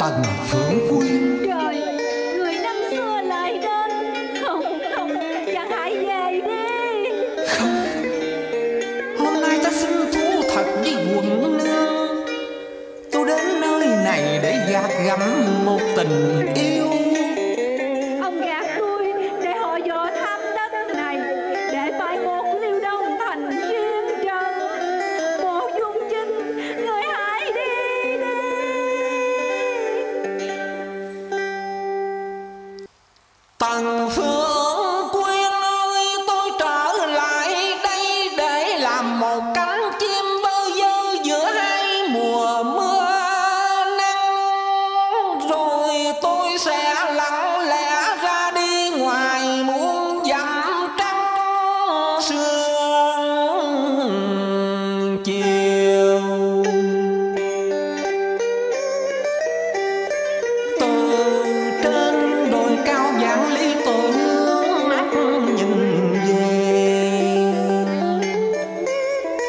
Tần Phượng Quy. Trời, người năm xưa lại đến. Không, không, chàng hãy về đi. Không, hôm nay ta xin thú thật với quận nương. Tôi đến nơi này để gạt gắm một tình yêu. Ông gạt tôi để họ dò thăm đất này, để phải một liêu đông thành chuyên trần. Bộ Dung Chinh, người hãy đi đi. Tần Phương Quyên ơi, tôi trở lại đây để làm một cánh chim bơ vơ giữa hai mùa mưa. Tôi sẽ lặng lẽ ra đi ngoài muôn dặm trắng sương chiều. Từ trên đồi cao vạn lý tôi hướng mắt nhìn về.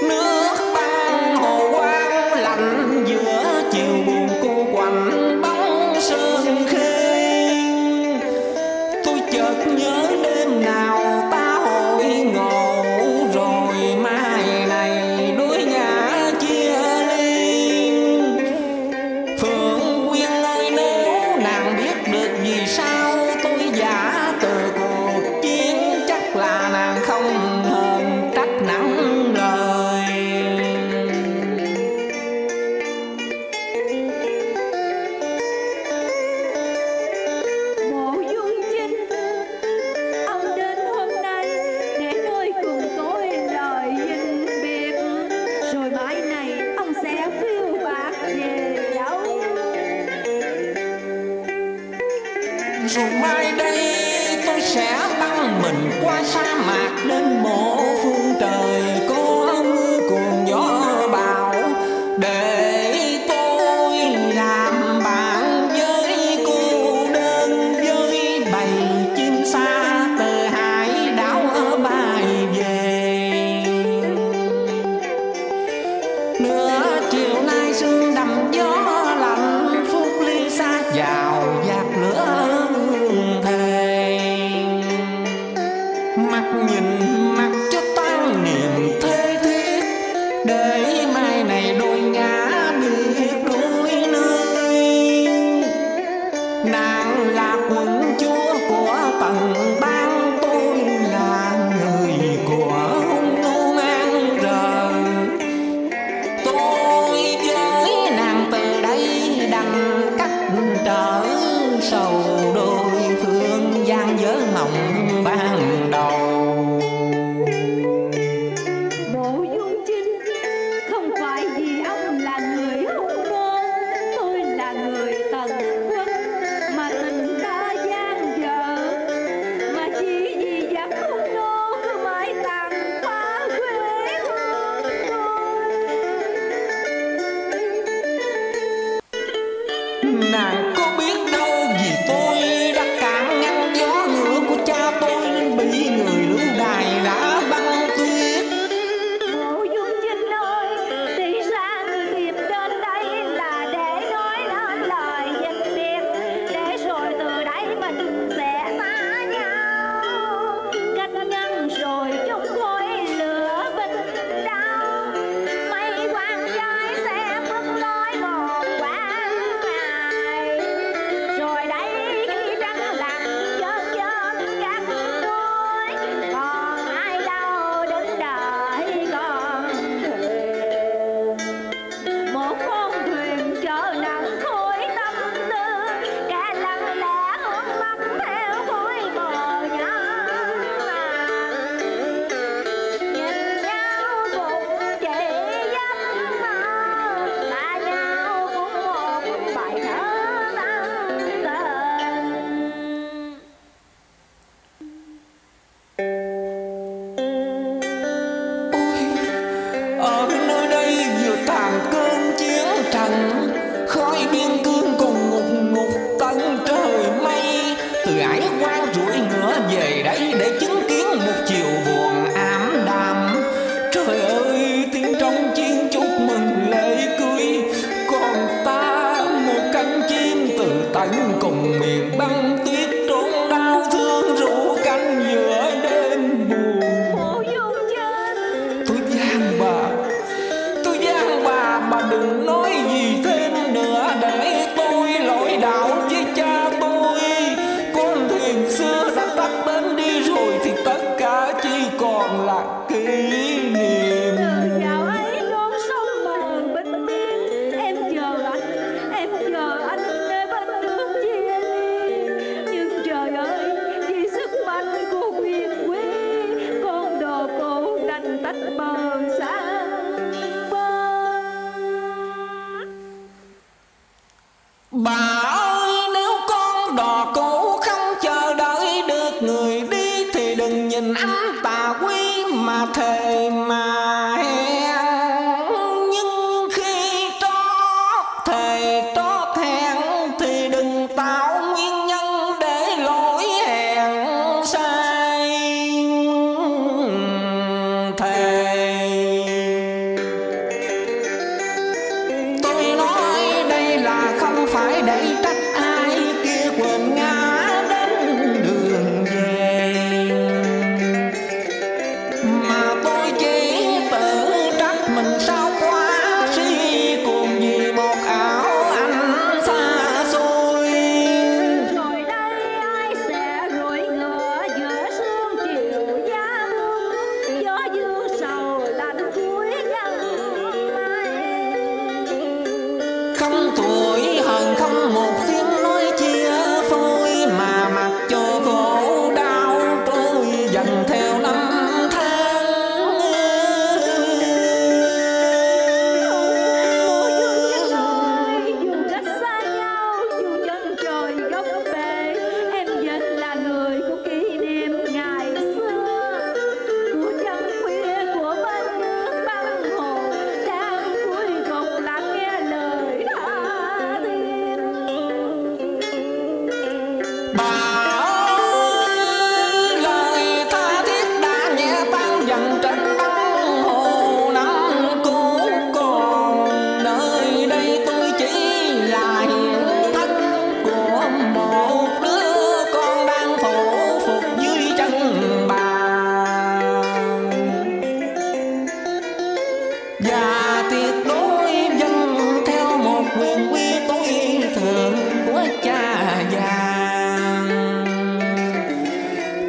Nước băng hồ quang lạnh giữa chiều buồn cô quạnh bóng sương. Nhớ đêm nào ta hội ngộ, rồi mai này đuối ngã chia ly. Phượng Quyên ơi, nếu nàng biết được vì sao tôi giả từ cuộc chiến, chắc là nàng không hờn trách nặng đời. Bộ Dung Chinh, rồi mai đây tôi sẽ băng mình qua sa mạc đến một phương trời có mưa cùng gió bão, để tôi làm bạn với cô đơn, với bầy chim xa từ hải đảo bay về. Nửa chiều nay sương đậm gió lạnh, phút ly xa vào dạt lửa. Nhìn mặt cho tan niềm thế thiết, để mai này đôi ngã biệt đôi nơi. Nàng là quận chúa của Tần Bang, tôi là người của Hung Nô Mang Rờ. Tôi với nàng từ đây đành cách trở sầu đôi phương, gian dở mộng ban đầu. Hung Nô cứ mãi tàn là kỷ niệm. Từ dạo ấy non sông mờ bến tiên, em chờ anh để bên đường chia ly. Nhưng trời ơi, vì sức mạnh của quyền quý, con đồ cổ đành tách bờ xa. Bà ơi, nếu con đò cũ không chờ đợi được người đi thì đừng nhìn anh tà quý mà thề mà hẹn. Nhưng khi trót thề trót hẹn thì đừng tạo nguyên nhân để lỗi hẹn sai thề. Tôi nói đây là không phải để trách ai kia quên ngã đến đường về, mà tôi chỉ tự trách mình sao quá si cuồng vì một ảo ảnh xa xôi. Rồi đây ai sẽ rủi ngựa giữa sương chiều giá mưa, gió dư sầu lạnh cuối nhân mai. Không tuổi hờn không một tiếng nói chia phôi, mà mặc cho khổ đau trôi dần theo năm tháng. Mùa dương chết rồi, dù cách xa nhau, dù chân trời góc bể, em vẫn là người của kỷ niệm ngày xưa, của chân khuya của bên nước băng hồ đang cuối cùng là nghe lời tha thiết. Bà ơi, lời tha thiết đã nhẹ tan dần trên băng hồ năm cũ, còn nơi đây tôi chỉ là hiện thân của một đứa con đang thổ phục dưới chân bà. Và tuyệt đối dân theo một quyền quy tối thượng của cha già.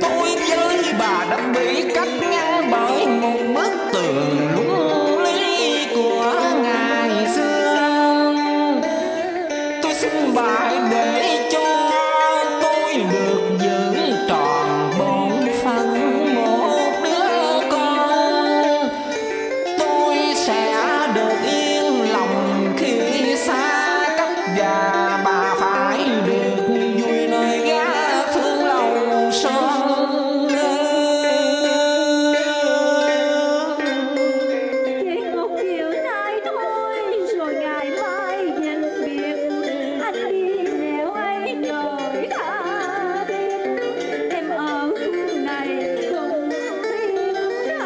Tôi với bà đã bị cắt ngang bởi một bức tường lung lý của ngày xưa. Tôi xin bà hãy để cho tôi được giữ tròn bổn phận một đứa con. Tôi sẽ được yên lòng khi xa cách, và bà phải được vui nơi gá phương lầu son. Chỉ một chiều nay thôi, rồi ngày mai nhận biệt, anh đi nẻo ấy trời tha thiết, em ở phương này cùng thiên đường.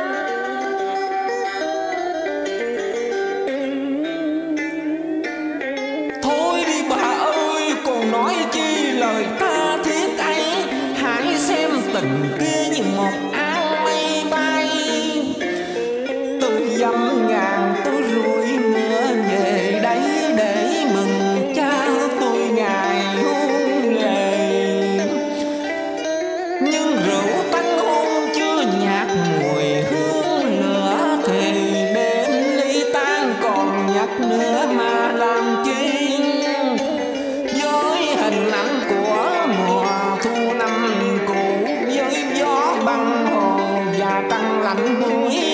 Thôi đi bà ơi, còn nói chi lời tha thiết ấy, hãy xem tình kia như một áng mây bay. Tôi dăm ngàn tôi rủi ngựa về đây để mừng cha tôi ngày hôn lễ. Nhưng rượu tanh hôn chưa nhạt mùi hương lửa thì đến ly tan còn nhạt nữa mà làm chi. Với hình ảnh của mùa thu năm cũ, với gió băng hồ và trăng lạnh buổi